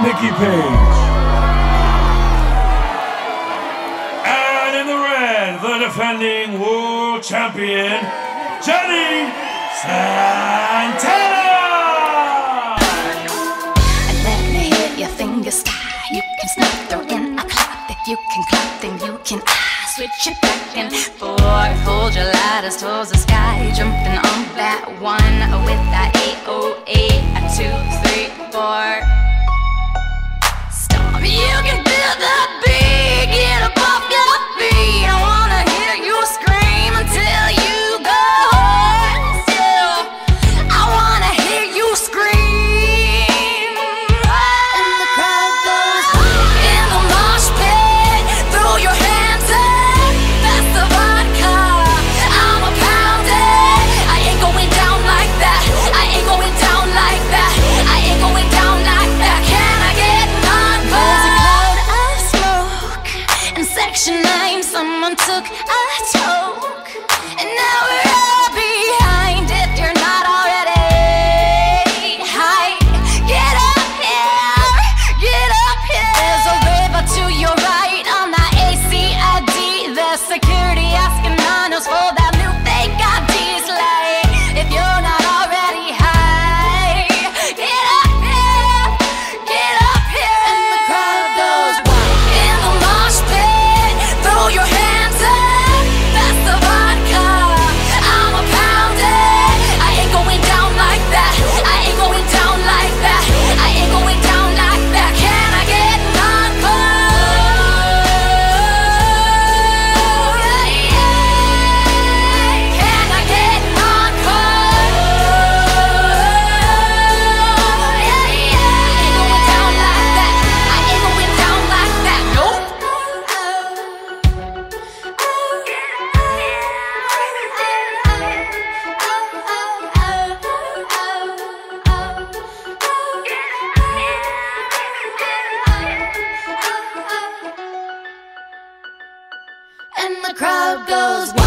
Nikki Paige. And in the red, the defending world champion, Jenny Santana! And let me hear your fingers fly. You can snap, throw in a clap. If you can clap, then you can switch it back and forth. Hold your ladders towards the sky. Jumping on that one with that 808, a 2, 3, 4. Stop, you can feel the beat. Get up off your feet. I wanna hear you scream until you go home. Still, I wanna hear you scream. Oh. And the crowd goes in the mosh pit. Throw your hands up. That's the vodka. I'ma pound it. I ain't going down like that. I ain't going down like that. I ain't going down like that. Can I get on? There's a cloud of smoke. In Section 9, someone took a choke. And now we're all behind. If you're not already high, get up here. Get up here. There's a river to your right on the ACID. There's security asking on us for that new fake ID. It's like, if you're not already high, get up here. Get up here. And the crowd goes wild. In the mosh pit, throw your hands up. That's the vodka. I'ma pound it. I ain't going down like that. I ain't going down like that. I ain't going down like that. Can I get an encore? Yeah. Can I get an encore? Yeah. I ain't going down like that. I ain't going down like that. Nope. And the crowd goes